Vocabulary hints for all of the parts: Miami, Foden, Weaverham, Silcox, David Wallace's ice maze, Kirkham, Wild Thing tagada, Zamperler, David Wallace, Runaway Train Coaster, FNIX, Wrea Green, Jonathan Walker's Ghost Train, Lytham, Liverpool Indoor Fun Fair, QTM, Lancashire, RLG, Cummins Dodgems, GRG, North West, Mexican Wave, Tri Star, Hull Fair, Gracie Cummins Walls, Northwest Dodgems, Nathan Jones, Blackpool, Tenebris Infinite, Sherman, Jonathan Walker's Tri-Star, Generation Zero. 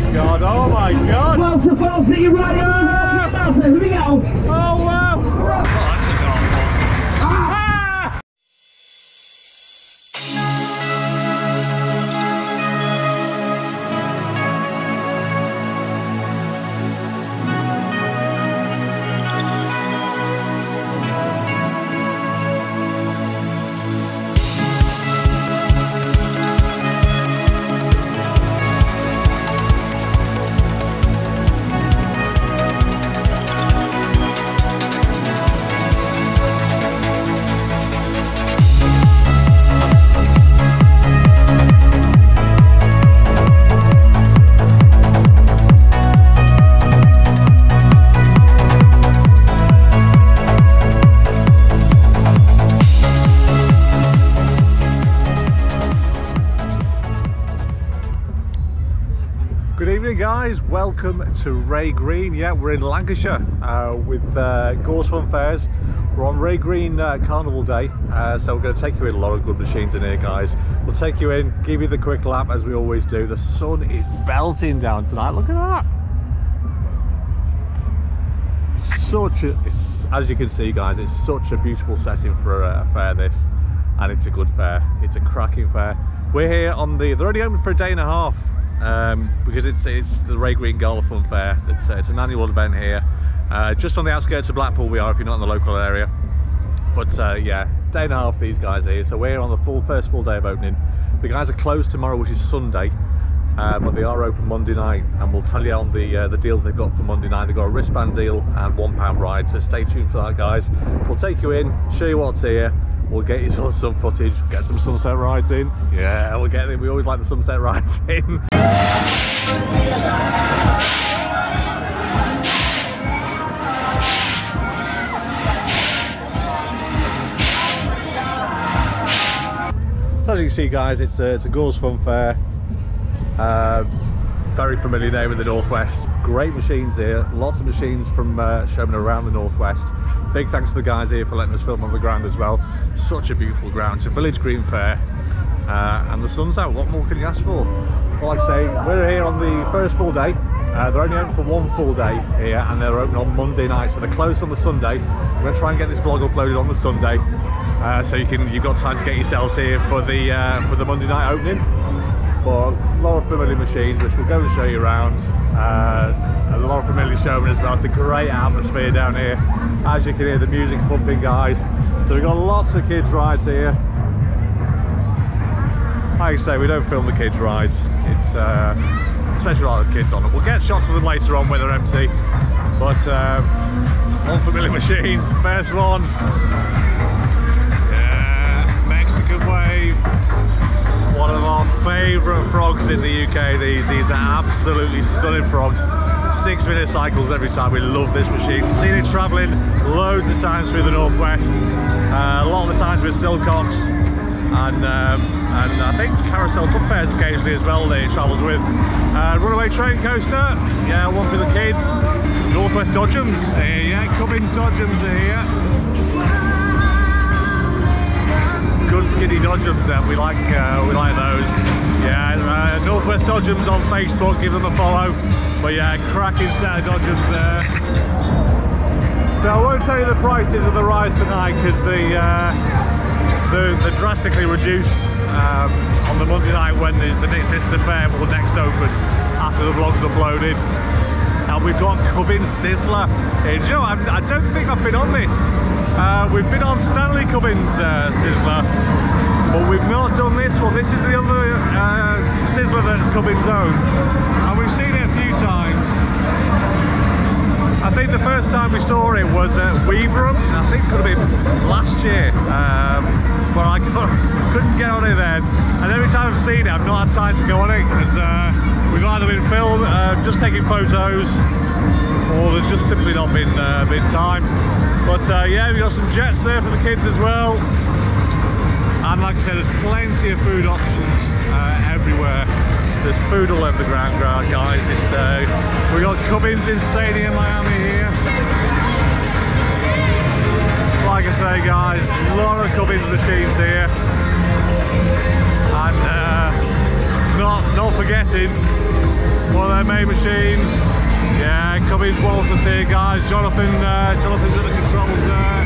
my God, oh my God! Well, so falsy, you're right, oh, here we go! Oh, wow! Oh, that's a dark one. Ah! Guys, welcome to Wrea Green. Yeah, we're in Lancashire with Gores Funfairs. We're on Wrea Green Carnival Day, so we're going to take you in a lot of good machines in here, guys. We'll take you in, give you the quick lap as we always do. The sun is belting down tonight. Look at that. As you can see, guys, it's such a beautiful setting for a fair this, and it's a good fair. It's a cracking fair. We're here on they're only open for a day and a half. Because it's the Wrea Green Gala Fun Fair. It's an annual event here, just on the outskirts of Blackpool we are, if you're not in the local area. But yeah, day and a half these guys are here, so we're here on the first full day of opening. The guys are closed tomorrow, which is Sunday, but they are open Monday night, and we'll tell you on the deals they've got for Monday night. They've got a wristband deal and £1 ride, so stay tuned for that, guys. We'll take you in, show you what's here. We'll get you some footage, get some sunset rides in. Yeah, we'll get them. We always like the sunset rides in. So as you can see, guys, it's a Gores Funfair. Very familiar name in the Northwest. Great machines here, lots of machines from Sherman around the Northwest. Big thanks to the guys here for letting us film on the ground as well. Such a beautiful ground. It's a village green fair, and the sun's out. What more can you ask for? Well, like I say, we're here on the first full day. They're only open for one full day here, and they're open on Monday night, so they're closed on the Sunday. We're going to try and get this vlog uploaded on the Sunday, so you've got time to get yourselves here for the Monday night opening. But a lot of familiar machines, which we'll go and show you around. A lot of familiar showmen as well. It's a great atmosphere down here. As you can hear, the music's pumping, guys. So we've got lots of kids' rides here. Like I say, we don't film the kids' rides. Especially like there's kids on them. We'll get shots of them later on when they're empty. But one familiar machine, first one. Yeah, Mexican Wave. One of our favourite frogs in the UK, these are absolutely stunning frogs. 6-minute cycles every time, we love this machine. Seen it travelling loads of times through the Northwest, a lot of the times with Silcox, and I think Carousel Funfairs occasionally as well that it travels with. Runaway Train Coaster, yeah, one for the kids. Northwest Dodgems, yeah, Cummins Dodgems are here. Good skinny Dodgems that we like those. Yeah, Northwest Dodgems on Facebook, give them a follow. But yeah, cracking set of Dodgems there. So I won't tell you the prices of the rides tonight because they're drastically reduced on the Monday night when this fair will next open after the vlog's uploaded. And we've got Cubbins Sizzler. Hey, Joe, I don't think I've been on this. We've been on Stanley Cubbins Sizzler, but we've not done this one. This is the other Sizzler that Cubbins own, and we've seen it a few times. I think the first time we saw it was at Weaverham, I think it could have been last year, but I couldn't get on it then. And every time I've seen it, I've not had time to go on it, because we've either been filmed, just taking photos, or there's just simply not been, been time. But yeah, we've got some jets there for the kids as well. And like I said, there's plenty of food options everywhere. There's food all over the ground, guys. It's we've got Cubbins Stadium, Miami here. Like I say, guys, a lot of Cubbins machines here. And not forgetting one of their main machines. Yeah, Cummins Walters here, guys. Jonathan's at the controls there.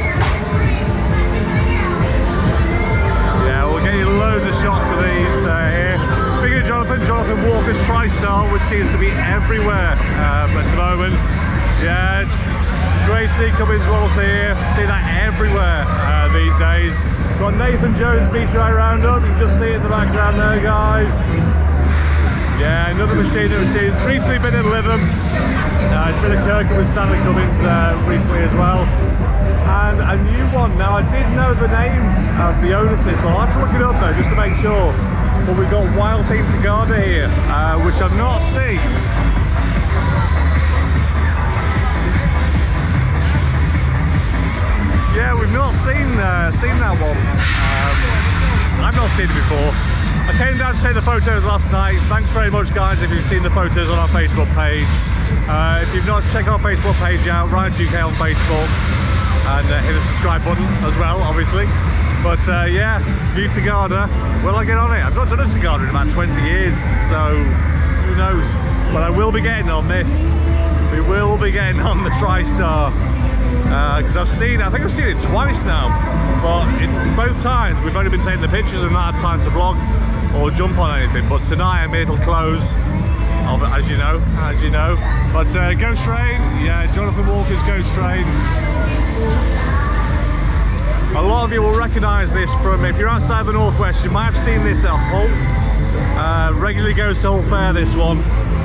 Yeah, we'll get you loads of shots of these here. Speaking of Jonathan Walker's Tri-Star, which seems to be everywhere at the moment. Yeah, Gracie Cummins Walls here. See that everywhere these days. Got Nathan Jones BTI roundup. You can just see it in the background there, guys. Yeah, another machine that we've seen. It's recently been in Lytham. It's been at Kirkham with Stanley Cubbins recently as well. And a new one. Now, I didn't know the name of the owner of this one. I'll have to look it up though, just to make sure. But we've got Wild Thing tagada here, which I've not seen. Yeah, we've not seen that one. I've not seen it before. I came down to take the photos last night. Thanks very much, guys, if you've seen the photos on our Facebook page. If you've not, check our Facebook page out, Ryan GK on Facebook, and hit the subscribe button as well, obviously. But yeah, new tagada. Will I get on it? I've not done a tagada in about 20 years, so who knows? But I will be getting on this. We will be getting on the Tri-Star. Because I think I've seen it twice now, but it's both times we've only been taking the pictures and not had time to vlog or jump on anything. But tonight I'm here till close, as you know. But Ghost Train, yeah, Jonathan Walker's Ghost Train. A lot of you will recognise this from, if you're outside the Northwest, you might have seen this at Hull. Regularly goes to Hull Fair, this one.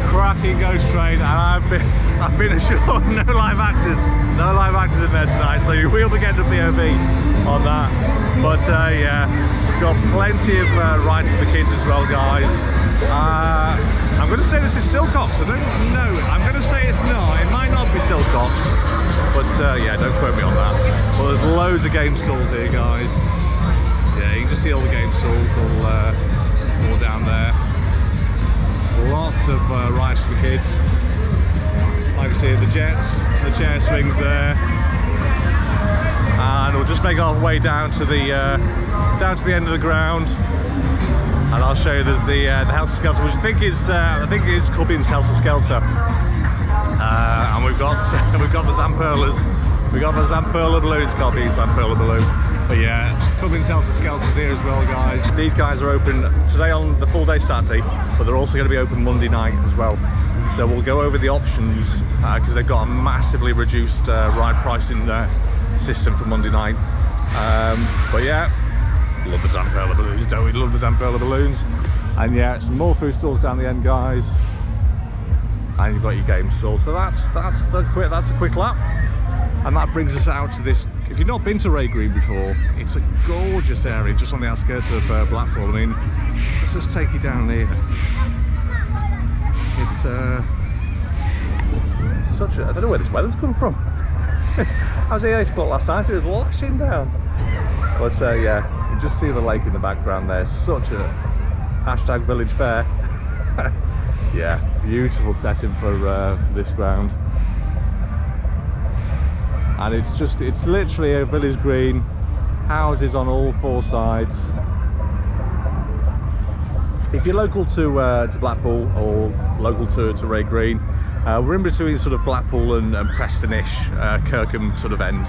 Cracking Ghost Train, and I've been assured no live actors in there tonight, so you will be getting a POV on that. But yeah, we've got plenty of rides for the kids as well, guys. I'm going to say this is Silcox. I don't know. I'm going to say it's not. It might not be Silcox, but yeah, don't quote me on that. Well, there's loads of game stalls here, guys. Yeah, you can just see all the game stalls all down there. Lots of rides for the kids. Like we see the jets, the chair swings there, and we'll just make our way down to the end of the ground, and I'll show you there's the Helter Skelter, which I think is Cubbins Helter Skelter, and we've got the Zamperlers, we got the Zamperler Balloon. It's got the Zamperler Balloon. But yeah, Cubbins Helter Skelter's here as well, guys. These guys are open today on the full day Saturday, but they're also going to be open Monday night as well. So we'll go over the options because they've got a massively reduced ride pricing system for Monday night. But yeah, love the Zamperla Balloons, don't we? Love the Zamperla Balloons. And yeah, some more food stalls down the end, guys. And you've got your game stall. So that's the quick lap. And that brings us out to this. If you've not been to Wrea Green before, it's a gorgeous area just on the outskirts of Blackpool. I mean, let's just take you down here. It's such a... I don't know where this weather's come from. I was here at 8 o'clock last night, it was lashing down. But yeah, you just see the lake in the background there. Such a hashtag village fair. Yeah, beautiful setting for this ground. And it's literally a village green, houses on all four sides. If you're local to Blackpool or local to Wrea Green, we're in between sort of Blackpool and Prestonish, Kirkham sort of end.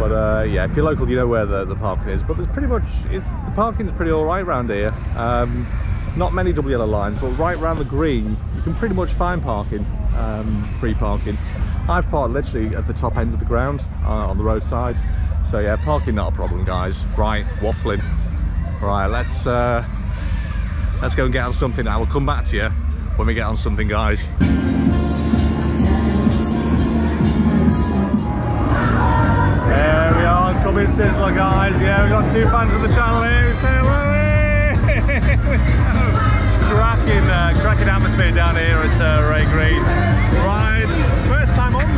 But yeah, if you're local, you know where the parking is. But there's pretty much, the parking's pretty all right around here. Not many double yellow lines, but right around the green, you can pretty much find parking, free parking. I've parked literally at the top end of the ground on the roadside, so yeah, parking not a problem, guys. Right, waffling. Right, let's go and get on something. I will come back to you when we get on something, guys. There we are, Cubbins Sizzler, guys. Yeah, we've got two fans of the channel here. Cracking atmosphere down here at Wrea Green. Right.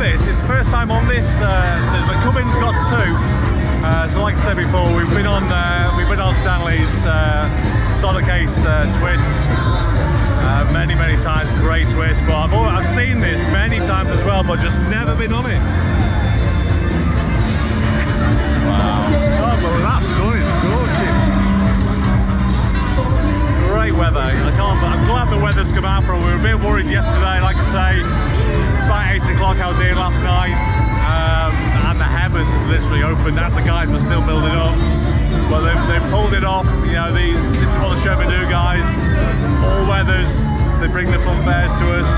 It's the first time on this, but Cubbins got two. So like I said before, we've been on Stanley's Sonic Ace twist many times. Great twist, but I've seen this many times as well, but just never been on it. Wow! Oh, but that sun is gorgeous. Great weather. I'm glad the weather's come out for it. We were a bit worried yesterday. literally opened as the guys were still building up, but they've pulled it off. You know, this is what the Sherman do, guys. All weathers, they bring the funfairs to us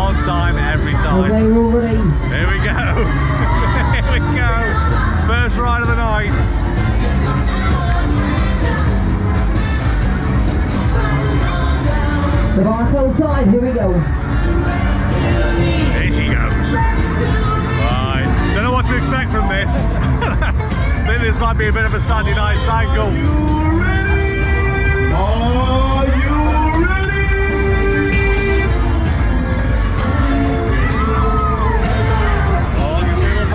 on time, every time. Here we go. Here we go. First ride of the night. The barcode side, here we go. Here she goes. Right. Don't know what to expect from this. I think this might be a bit of a Sunday night cycle. Are you ready? Are you ready? All you see the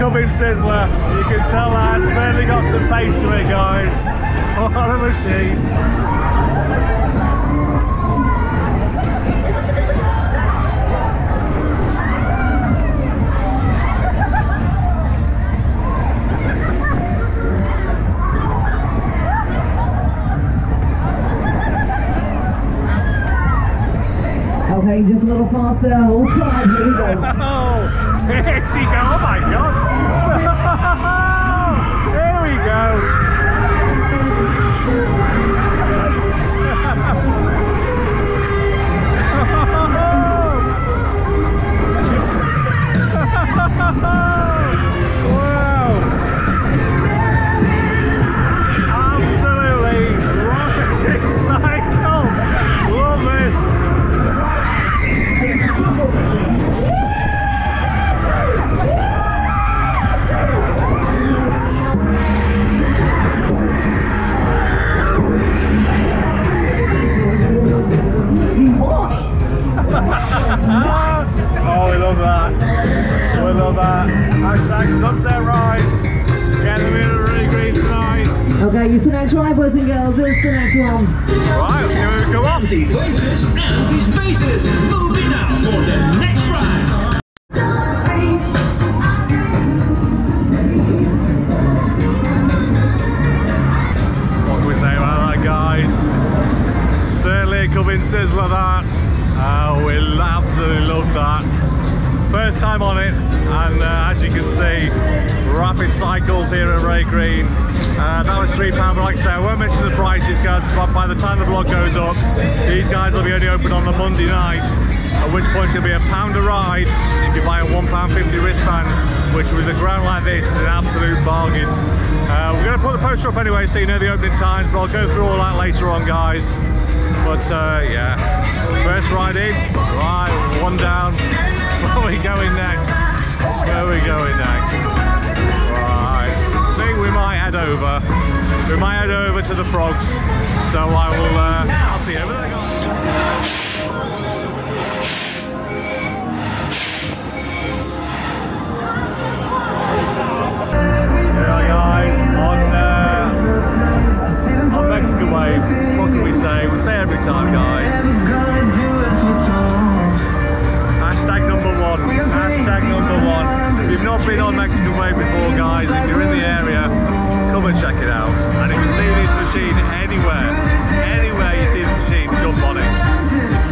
Cubbins Sizzler, you can tell that it's certainly got some pace to it, guys. What a machine. Okay, just a little faster, all time, here we go. Here she go, oh my god! There we go! Wow! Absolutely rocking cycle! Love this! Oh, we love that. We love that. Hashtag Sunset Rides. Get them in a Wrea Green tonight. Okay, it's the next ride, boys and girls. It's the next one. Right, let's see where we go on. Empty places, empty spaces. Moving out for the next ride. Cubbins Sizzler, that we absolutely love that. First time on it, and as you can see, rapid cycles here at Wrea Green. That was £3, but like I say, I won't mention the prices, guys. But by the time the vlog goes up, these guys will be only open on the Monday night, at which point it'll be £1 a ride if you buy a £1.50 wristband, which with a ground like this is an absolute bargain. We're going to put the poster up anyway, so you know the opening times, but I'll go through all that later on, guys. But yeah, first ride in, right, one down. Where are we going next? Where are we going next? Right, I think we might head over. We might head over to the frogs. So I will, I'll see you over there. Mexican Wave, what can we say? We say every time, guys. #1, #1. If you've not been on Mexican Wave before, guys, if you're in the area, come and check it out. And if you see this machine anywhere, anywhere you see the machine, jump on it.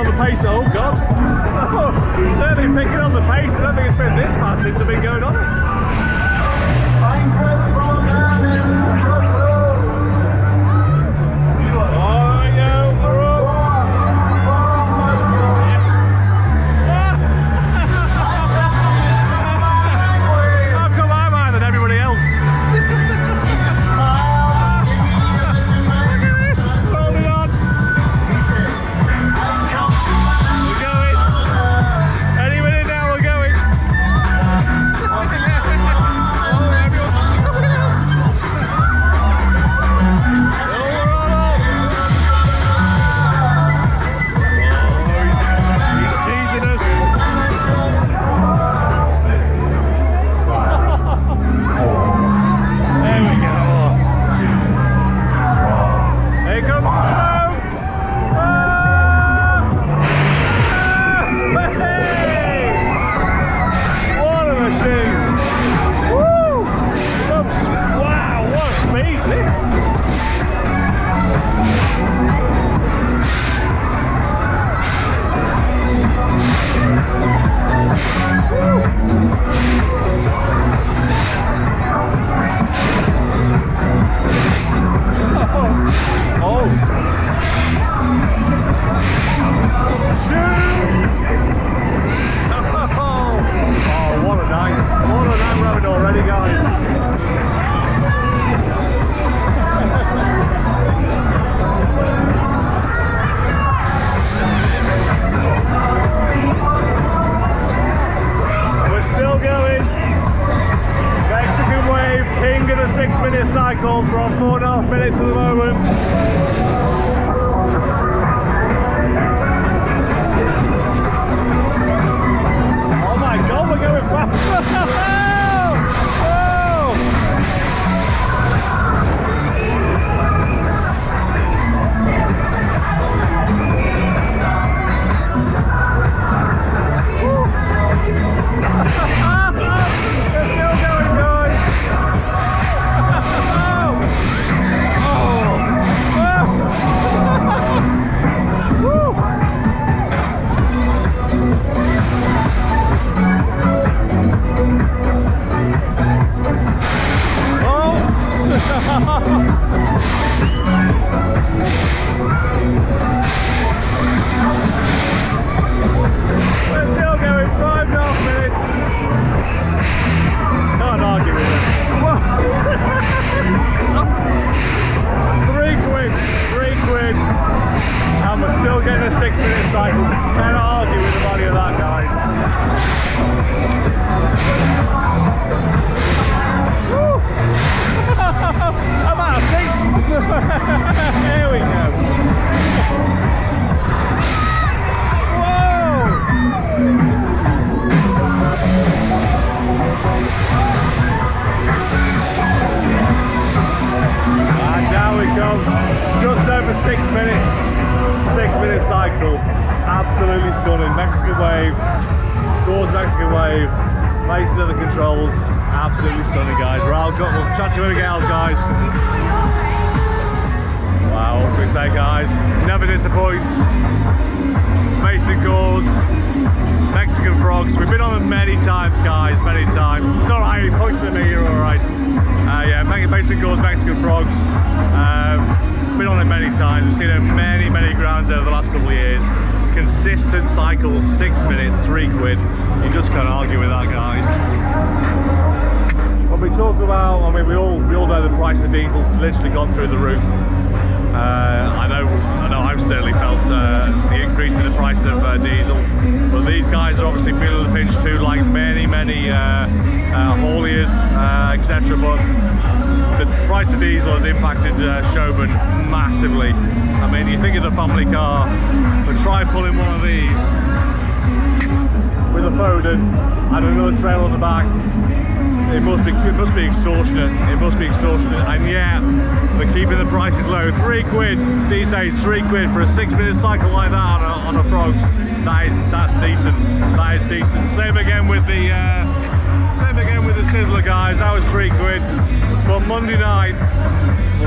on the pace. Oh God! Certainly picking on the pace. I don't think it's been this fast since it's been going on.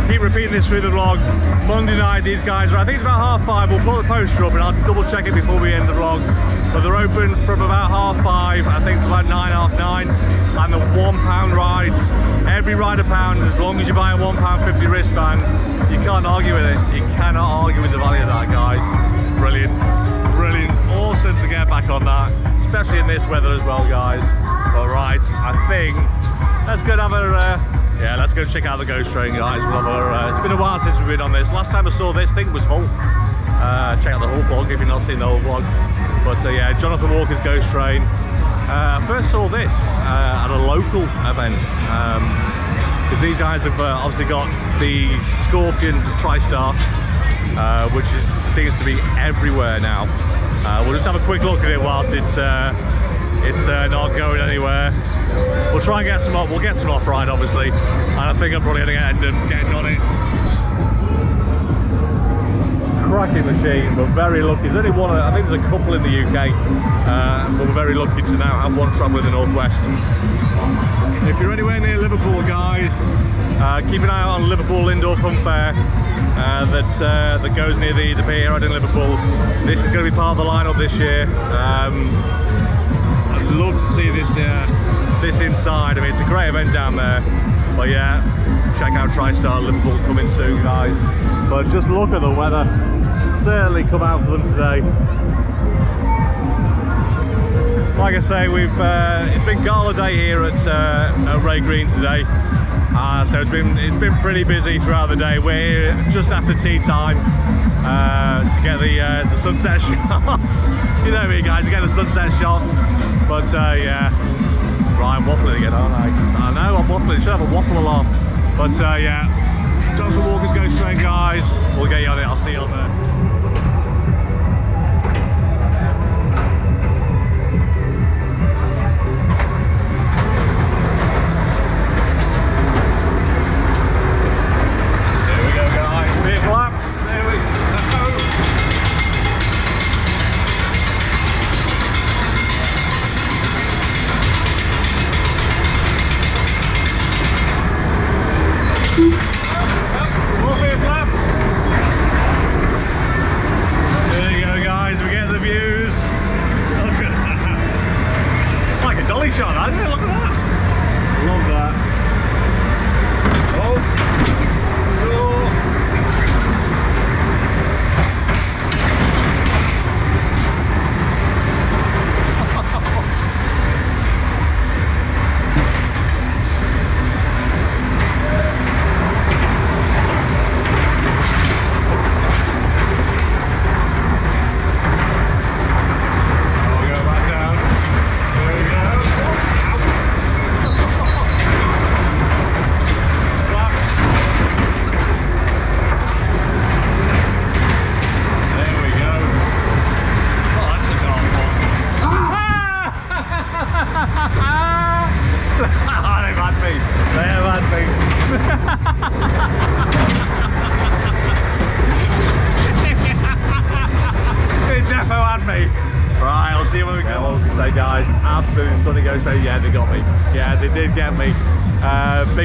keep repeating this through the vlog. Monday night, these guys are, I think it's about 5:30. We'll put the poster up and I'll double check it before we end the vlog. But they're open from about 5:30, I think, to about 9, 9:30. And the £1 rides, every ride £1, as long as you buy a £1.50 wristband, you can't argue with it. You cannot argue with the value of that, guys. Brilliant, brilliant. Awesome to get back on that, especially in this weather as well, guys. All right, I think let's go and have a yeah, let's go check out the Ghost Train, guys. We'll have a, it's been a while since we've been on this. Last time I saw this thing was Hull. Check out the Hull vlog if you've not seen the Hull vlog. But yeah, Jonathan Walker's Ghost Train. I first saw this at a local event because these guys have obviously got the Scorpion Tri-Star, which seems to be everywhere now. We'll just have a quick look at it whilst it's not going anywhere. We'll try and get some off, we'll get some off ride obviously, and I think I'm probably going to end up getting on it. Cracking machine, but very lucky. There's only one, I think there's a couple in the UK, but we're very lucky to now have one travel in the Northwest. If you're anywhere near Liverpool, guys, keep an eye out on Liverpool Indoor Fun Fair that goes near the pier out in Liverpool. This is going to be part of the lineup this year. I'd love to see this this inside. I mean, it's a great event down there. But yeah, check out Tri-Star Liverpool coming soon, guys. But just look at the weather. Certainly come out for them today. Like I say, we've it's been gala day here at Wrea Green today. So it's been pretty busy throughout the day. We're here just after tea time to get the sunset shots. You know me, guys, to get the sunset shots. But yeah, right, I'm waffling again, aren't I? I know I'm waffling. Should have a waffle alarm. But yeah, Jonathan Walker's Ghost Train, guys. We'll get you on it. I'll see you on there.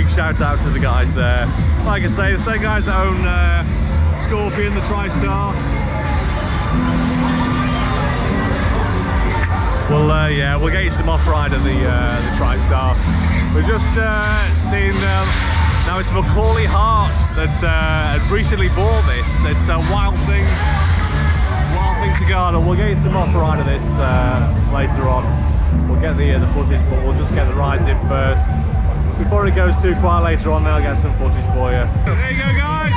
Shout out to the guys there. Like I say, the same guys that own Scorpion, the Tri-Star. Well, yeah, we'll get you some off-ride of the Tri-Star. We've just seen, now it's Macaulay Hart that had recently bought this. It's a Wild Thing tagada. We'll get you some off-ride of this later on. We'll get the footage, but we'll just get the rides in first. Before it goes too quiet later on, then I'll get some footage for you. There you go, guys!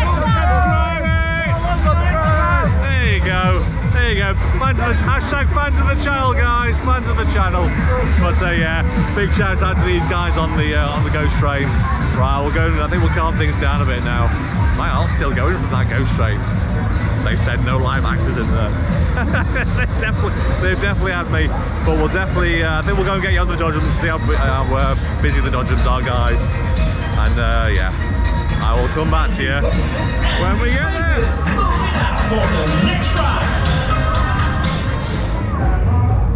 There you go, there you go. Fans of the, hashtag fans of the channel, guys, fans of the channel. But yeah, big shout out to these guys on the Ghost Train. Right, we'll go. I think we'll calm things down a bit now. Mate, I'll still go in from that Ghost Train. They said no live actors in there. they've definitely had me, but we'll definitely, I think we'll go and get you on the Dodgems, see how busy the Dodgems are, guys. And yeah, I will come back to you when we get there.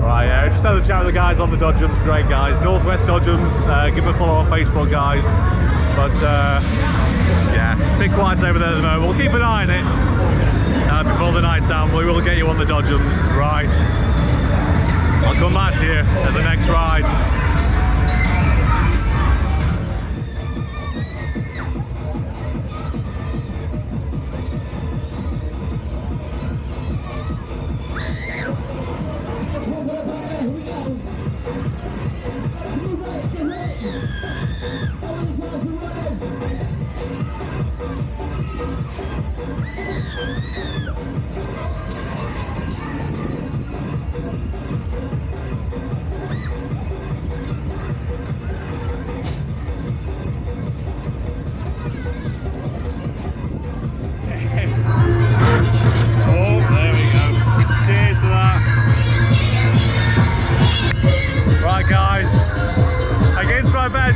Right, yeah, just have a chat with the guys on the Dodgems, great guys. Northwest Dodgems, give them a follow on Facebook, guys. But yeah, a bit quiet over there at the moment. We'll keep an eye on it before the night's out. We will get you on the Dodgems. Right, I'll come back to you at the next ride.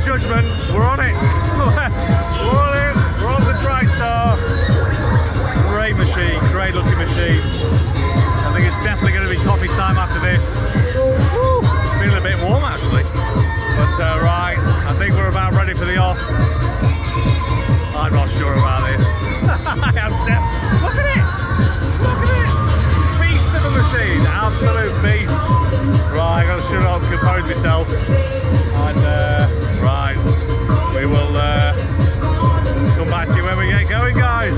Judgment, we're on it. We're on it. We're on the Tri-Star. Great machine, great looking machine. I think it's definitely going to be coffee time after this. Woo. Feeling a bit warm actually, but right, I think we're about ready for the off. I'm not sure about this. I am definitely. Look at it. Look at it. Beast of a machine, absolute beast. Right, I got to shut up, compose myself, and. Right, we will come back to you when we get going, guys.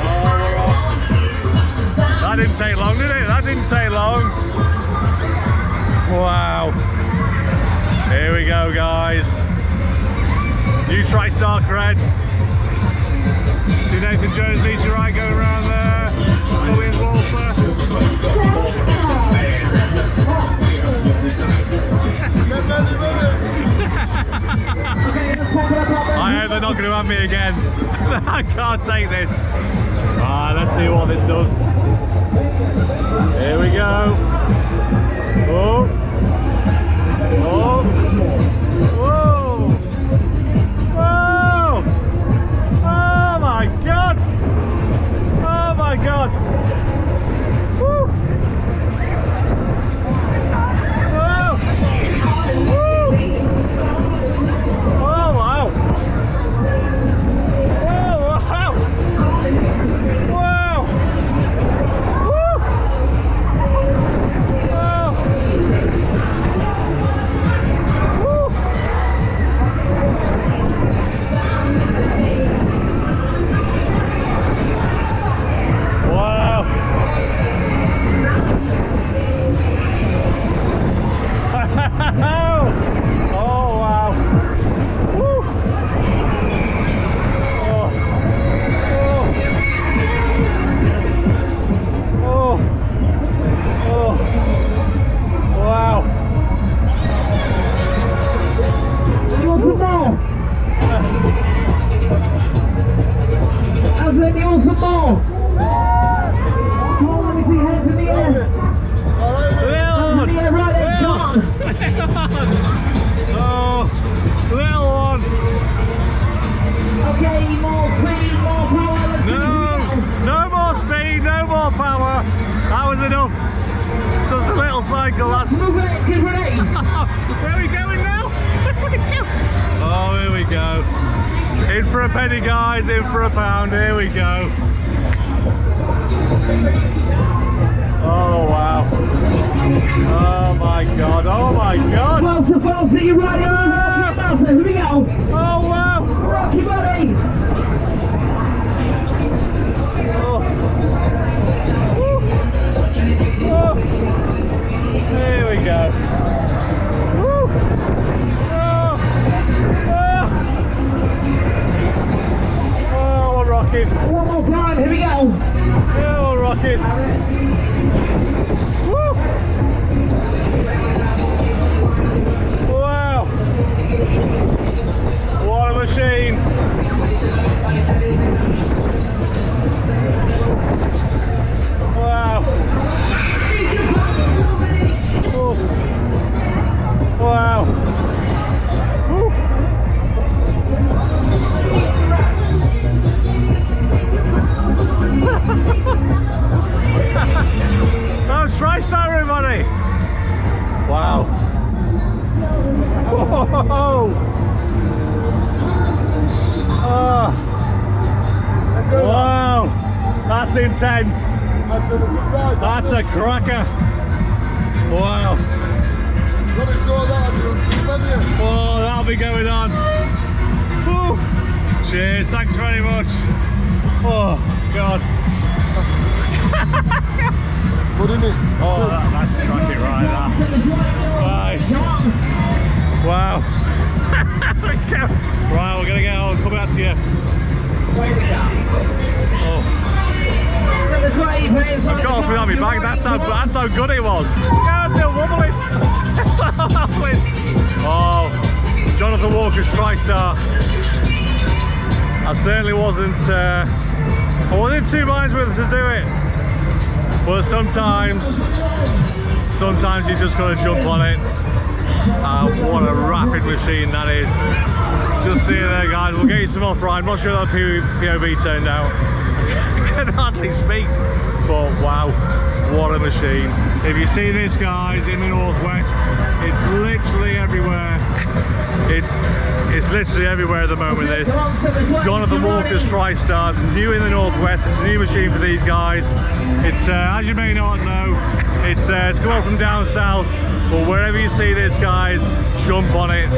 Oh, we're off. That didn't take long, did it? That didn't take long. Wow. Here we go, guys. New Tri-Star cred. See Nathan Jones leads you right going around there. Cummins Walters. I hope they're not going to have me again. I can't take this. Alright, let's see what this does. Here we go. Oh. Oh. Whoa. Whoa. Oh my god. Oh my god. Wow! That's intense. That's a cracker. Wow. Oh, that'll be going on. Woo. Cheers, thanks very much. Oh, God. Good, isn't it? Oh, that's cracking right there. Wow. Wow. Right, we're going to get on. Come back to you. Oh. So that's what you're paying for. I got off without my bag, that's how good it was. God, they're wobbling. Oh, Jonathan Walker's Tri-Star. I certainly wasn't, I wasn't in two minds whether to do it. But sometimes you just got to jump on it. What a rapid machine that is. Just see you there, guys. We'll get you some off ride. I'm not sure that POV turned out. I can hardly speak, but wow, what a machine. If you see this, guys, in the Northwest, it's literally everywhere. It's literally everywhere at the moment. This Jonathan Walker's Tri-Stars, new in the Northwest. It's a new machine for these guys. It's as you may not know, it's come up from down south. But wherever you see this, guys, jump on it.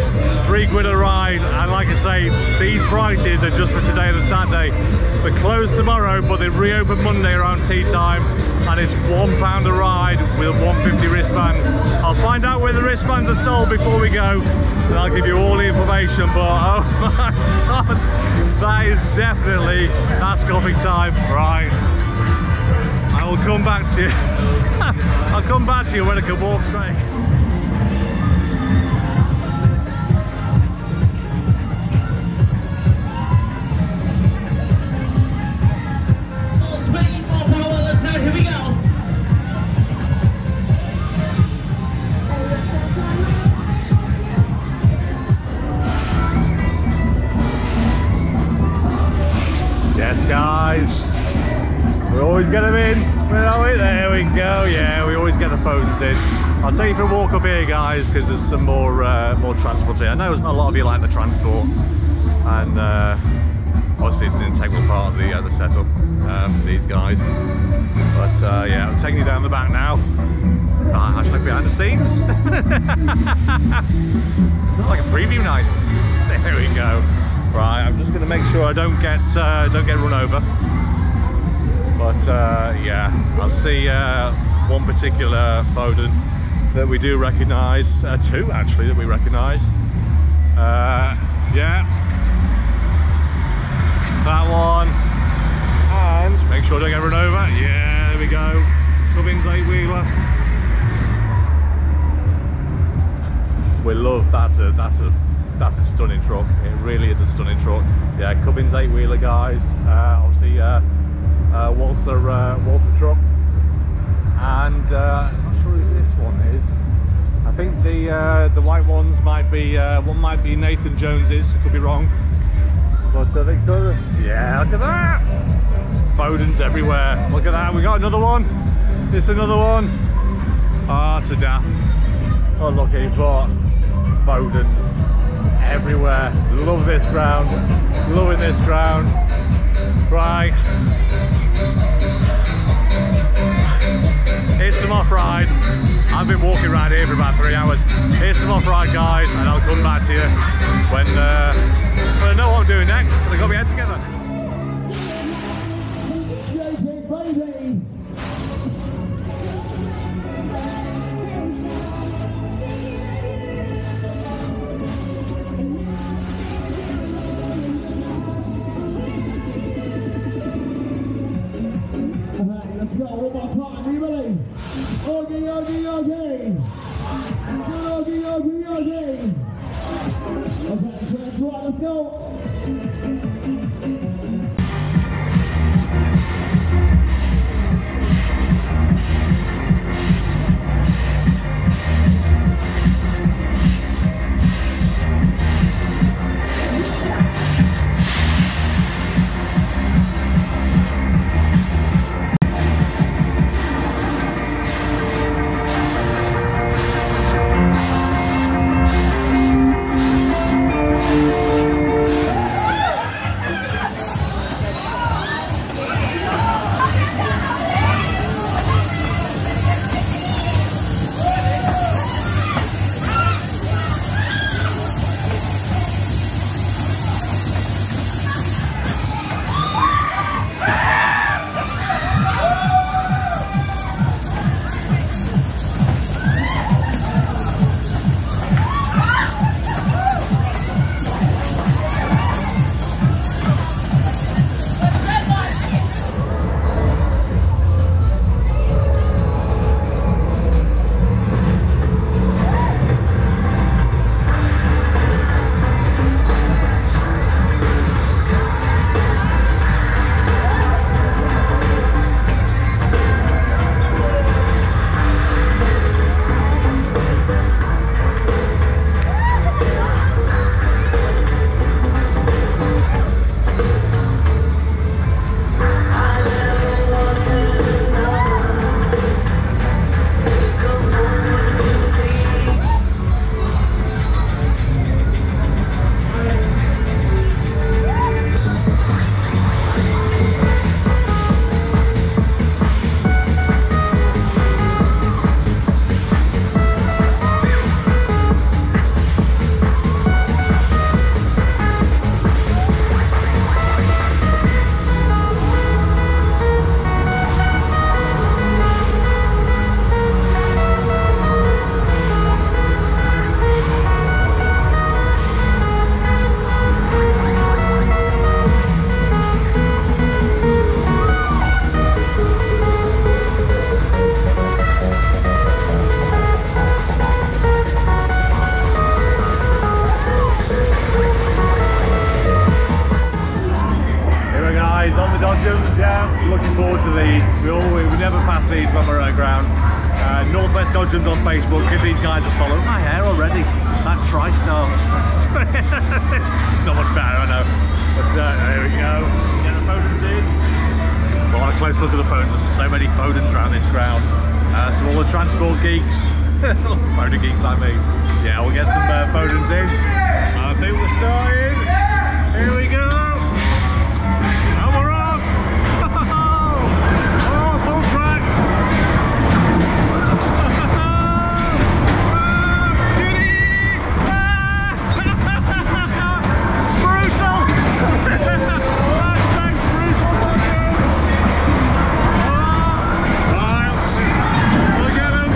£3 a ride, and like I say, these prices are just for today and the Saturday. They're closed tomorrow, but they reopen Monday around tea time, and it's £1 a ride with a £1.50 wristband. I'll find out where the wristbands are sold before we go, and I'll give you all the information. But oh my God, that is definitely, that's coffee time, right? I will come back to you. I'll come back to you when I can walk straight. I'll take you for a walk up here, guys, because there's some more more transport here. I know there's not a lot of you like the transport, and obviously it's an integral part of the setup for these guys. But yeah, I'm taking you down the back now. Hashtag behind the scenes. Like a preview night. There we go. Right, I'm just going to make sure I don't get run over. But yeah, I'll see. One particular Foden that we do recognise, two actually that we recognise. Yeah, that one, and make sure I don't get run over. Yeah, there we go, Cubbins eight-wheeler. We love that's a stunning truck. It really is a stunning truck. Yeah, Cubbins eight-wheeler, guys. Obviously, Walter truck. And I'm not sure who this one is. I think the white ones might be one might be Nathan Jones's. Could be wrong. But I think so. Yeah, look at that. Foden's everywhere. Look at that. We got another one. This another one. Ah, oh, to daft. Unlucky, but Foden everywhere. Love this ground. Loving this ground. Right. Here's some off-ride. I've been walking around here for about 3 hours. Here's some off-ride, guys, and I'll come back to you when I know what I'm doing next. I've got my head together. Yeah, looking forward to these. We never pass these when we're at our ground. Northwest Dodgems on Facebook, give these guys a follow. My hair already, that Tri-Star. Not much better, I know. But there we go, get the Fodens in. We'll have a close look at the Fodens, there's so many Fodens around this ground. So all the transport geeks, Foden geeks like me. Yeah, we'll get some Fodens in. I think we're starting. Here we go. And we're off. We're on full track. Brutal. Hashtag brutal. Wow. Look at him.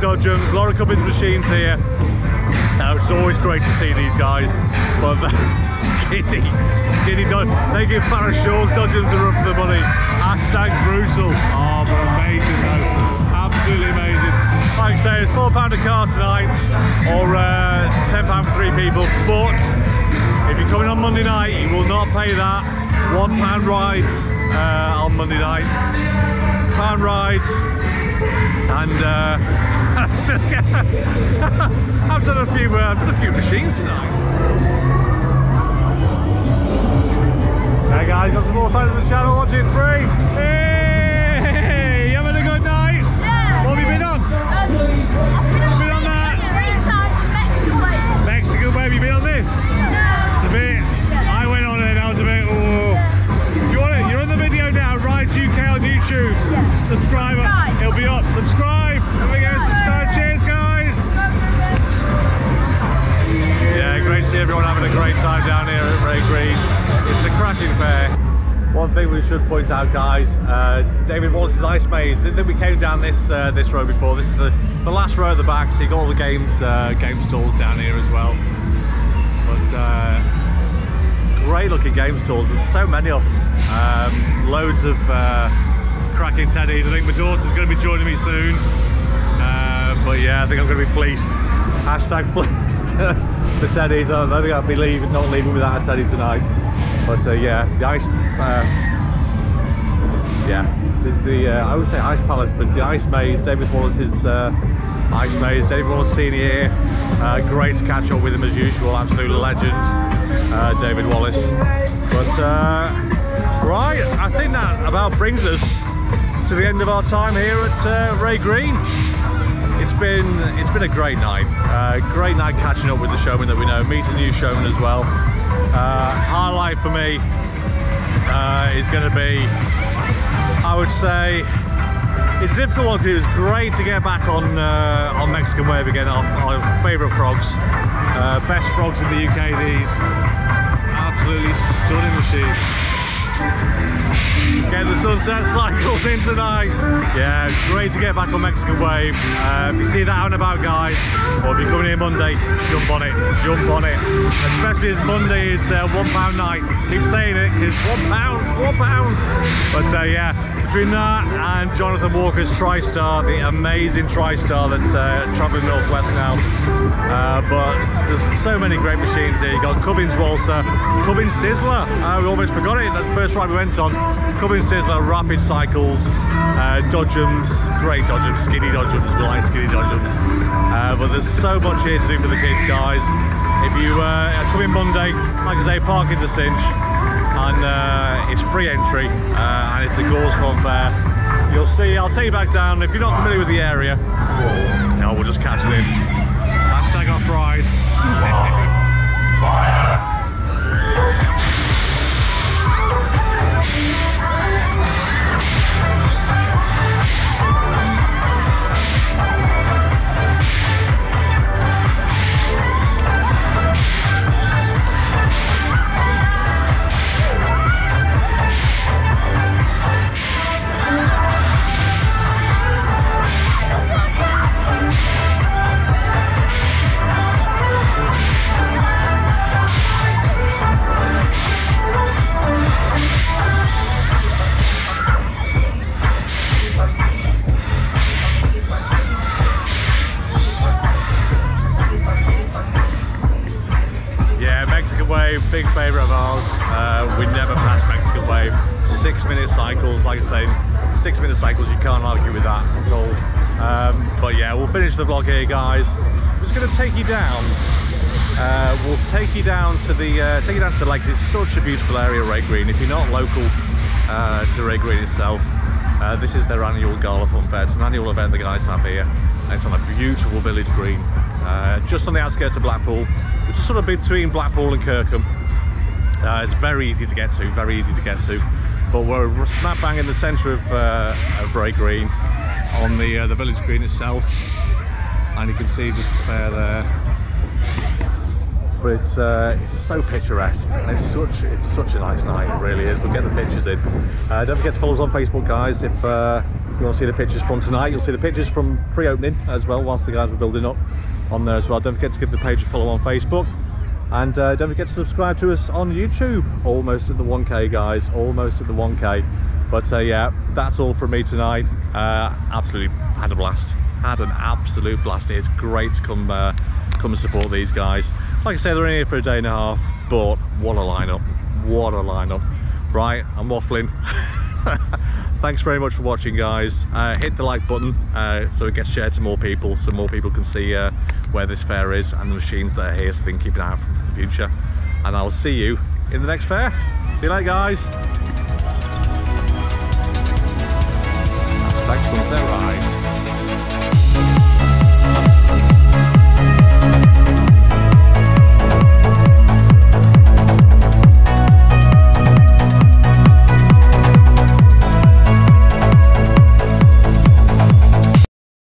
Dodgems, Laura Cubbins machines here. It's always great to see these guys, but skinny Dodgems. Thank you, Farrah Shaw's Dodgems are up for the money. Hashtag brutal. Oh, but amazing though, absolutely amazing. Like I say, it's £4 a car tonight, or £10 for 3 people, but If you're coming on Monday night, you will not pay that. £1 rides on Monday night. £1 rides. And I've done a few machines tonight. Hey guys, got some more fans on the channel. 1, 2, 3. Hey, you having a good night? Yeah. What have you been on? Mexican Wave, you been on this? Yeah. It's a bit, yeah. I went on it and I was a bit, oh. Yeah. Do you want it? You're in the video now, Ryan GK on YouTube. Yeah. Subscribe, it'll be up. Subscribe! There we go, subscribe, cheers guys! Yeah, great to see everyone having a great time down here at Wrea Green. It's a cracking fair. One thing we should point out guys, David Wallace's Ice Maze, I think we came down this this row before. This is the last row at the back, so you got all the game stalls down here as well. But great looking game stalls, there's so many of them. Loads of cracking teddies. I think my daughter's going to be joining me soon. But yeah, I think I'm going to be fleeced. Hashtag fleeced for teddies. I don't think I'll be not leaving without a teddy tonight. But yeah, the ice... yeah. This is the, I would say Ice Palace, but it's the Ice Maze, David Wallace's Ice Maze. David Wallace Senior here, great to catch up with him as usual, absolute legend, David Wallace. But, right, I think that about brings us to the end of our time here at Wrea Green. It's been a great night catching up with the showmen that we know, meeting new showmen as well. Highlight for me is going to be... I would say it's a difficult one because it was great to get back on Mexican Wave again, our favourite frogs. Best frogs in the UK these. Absolutely stunning machines. Getting the sunset cycles in tonight. Yeah, great to get back on Mexican Wave. If you see that out and about guys, or if you're coming here Monday, jump on it, jump on it. Especially as Monday is £1 night. Keep saying it, it's £1, £1. But yeah. Between that and Jonathan Walker's Tri-Star, the amazing Tri-Star that's travelling northwest now. But there's so many great machines here. You've got Cummins Walters, Cubbins Sizzler. We almost forgot it. That's the first ride we went on. Cummins Sizzler, Rapid Cycles, Dodgems, great Dodgems, Skinny Dodgems. We like Skinny Dodgems. But there's so much here to do for the kids, guys. If you are coming Monday, like I say, parking's a cinch. And it's free entry and it's a Gores Funfairs. You'll see, I'll take you back down. If you're not familiar with the area, no, we'll just catch this. Hashtag off ride. Big favourite of ours. We never pass Mexican Wave. 6-minute cycles, like I say, 6-minute cycles, you can't argue with that at all. But yeah, we'll finish the vlog here guys. I'm just going to take you down. We'll take you down to the lake. It's such a beautiful area, Wrea Green. If you're not local to Wrea Green itself, this is their annual Gala Funfair. It's an annual event the guys have here. It's on a beautiful village green, just on the outskirts of Blackpool. It's just sort of between Blackpool and Kirkham. It's very easy to get to, but we're smack bang in the centre of Wrea Green on the village green itself, and you can see just the fair there. But it's so picturesque, and it's such a nice night, it really is. We'll get the pictures in. Don't forget to follow us on Facebook, guys. If you want to see the pictures from tonight, you'll see the pictures from pre-opening as well, whilst the guys were building up on there as well. Don't forget to give the page a follow on Facebook, and don't forget to subscribe to us on YouTube. Almost at the 1k guys, almost at the 1k. But yeah, that's all from me tonight. Absolutely had a blast, had an absolute blast. It's great to come come and support these guys. Like I say, they're only here for a day and a half, but what a lineup, what a lineup. Right, I'm waffling. Thanks very much for watching, guys. Hit the like button so it gets shared to more people, so more people can see where this fair is and the machines that are here, so they can keep an eye out for the future. And I'll see you in the next fair. See you later, guys. Thanks for the ride.